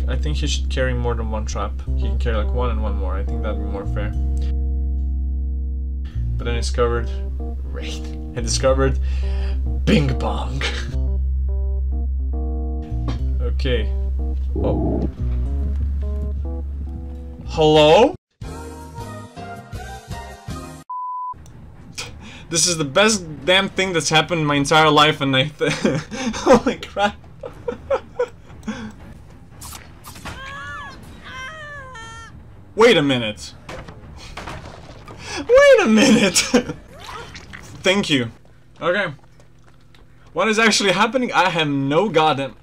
like, I think he should carry more than one trap. He can carry like one and one more. I think that'd be more fair. But then I discovered, right, I discovered Bing Bong. Okay. Oh. Hello? This is the best damn thing that's happened in my entire life, and I holy crap. Wait a minute. Wait a minute. Thank you. Okay. What is actually happening? I have no goddamn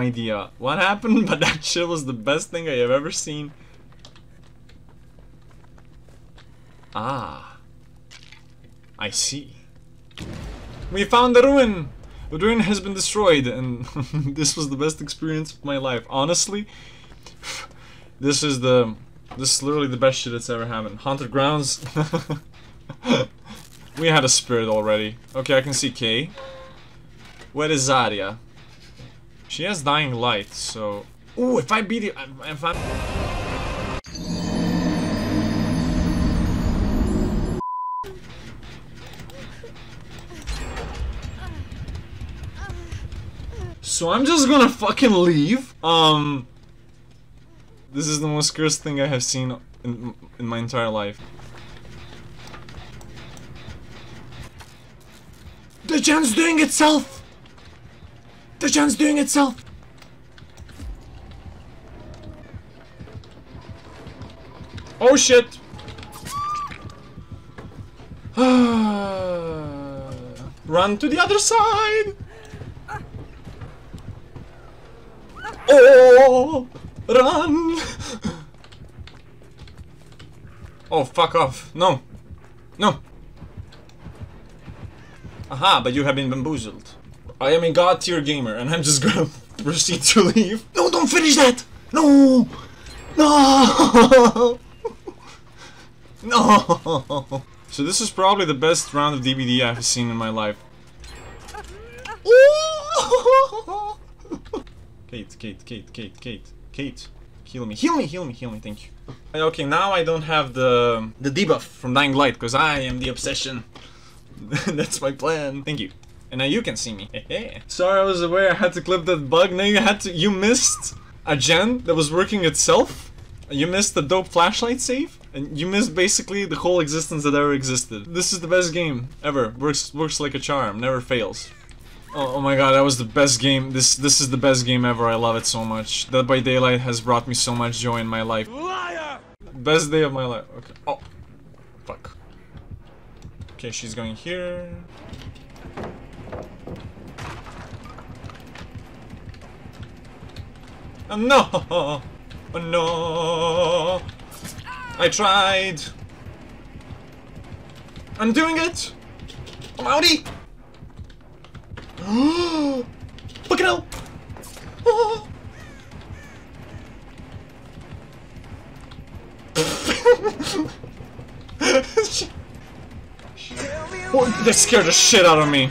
idea what happened, but that shit was the best thing I have ever seen. Ah. I see. We found the ruin! The ruin has been destroyed, and this was the best experience of my life. Honestly, this is literally the best shit that's ever happened. Haunted Grounds. We had a spirit already. Okay, I can see Kay. Where is Zarya? She has Dying Light, so... Ooh, if I beat it... So I'm just gonna fucking leave. This is the most cursed thing I have seen in my entire life. The gen's doing itself. The gen's doing itself. Oh shit. Run to the other side. Oh, run! Oh, fuck off. No. No. Aha, but you have been bamboozled. I am a god-tier gamer, and I'm just gonna proceed to leave. No, don't finish that! No! No! No! So this is probably the best round of DBD I've seen in my life. Ooh! Kate, heal me, thank you. Okay, now I don't have the debuff from Dying Light, because I am the obsession. That's my plan. Thank you. And now you can see me. Sorry, I was aware I had to clip that bug. Now you missed a gen that was working itself. You missed the dope flashlight save. And you missed basically the whole existence that ever existed. This is the best game ever. Works like a charm, never fails. Oh my god, that was the best game. This is the best game ever. I love it so much. Dead by Daylight has brought me so much joy in my life. Liar! Best day of my life. Okay. Oh. Fuck. Okay, she's going here. Oh no! Oh no! I tried! I'm doing it! I'm outie! Fucking hell! Oh. Oh, they scared the shit out of me.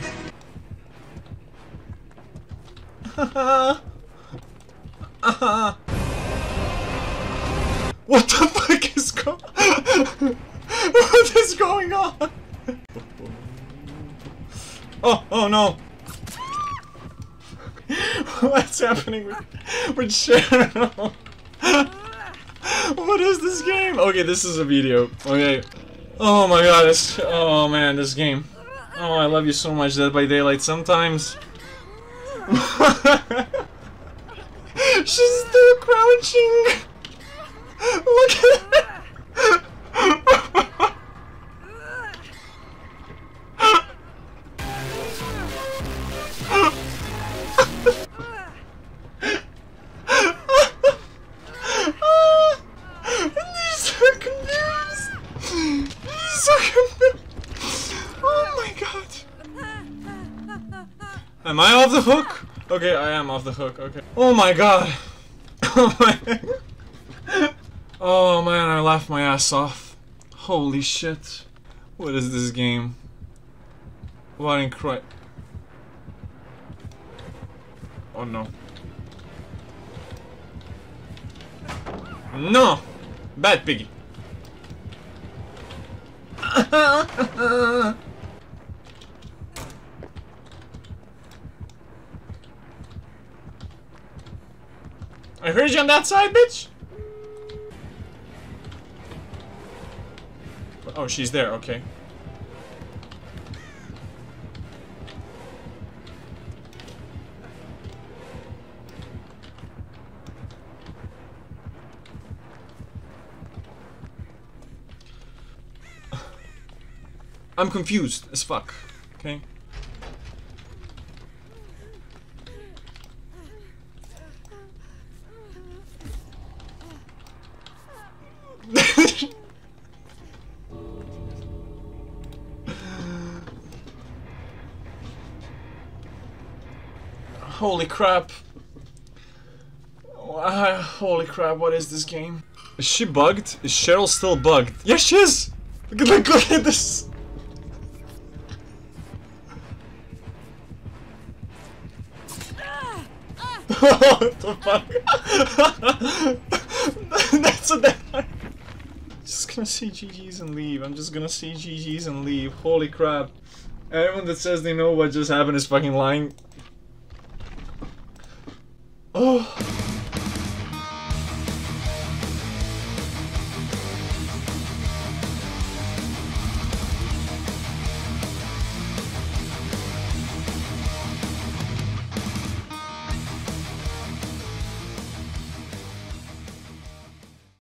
What the fuck is what is going on? Oh! Oh no! What's happening with Cheryl? What is this game? Okay, this is a video. Okay. Oh my god, oh man, this game. Oh, I love you so much, Dead by Daylight, sometimes. She's still crouching. Look at her. Am I off the hook? Okay, I am off the hook, okay. Oh my god! Oh my... Oh man, I laughed my ass off. Holy shit. What is this game? What in Christ... Oh no. No! Bad piggy. I heard you on that side, bitch! Oh, she's there, okay. I'm confused as fuck, okay? Holy crap. Holy crap, what is this game? Is she bugged? Is Cheryl still bugged? Yes, she is! Look at this! What the fuck? That's a death. Just gonna say GG's and leave. I'm just gonna say GG's and leave. Holy crap. Everyone that says they know what just happened is fucking lying. Oh.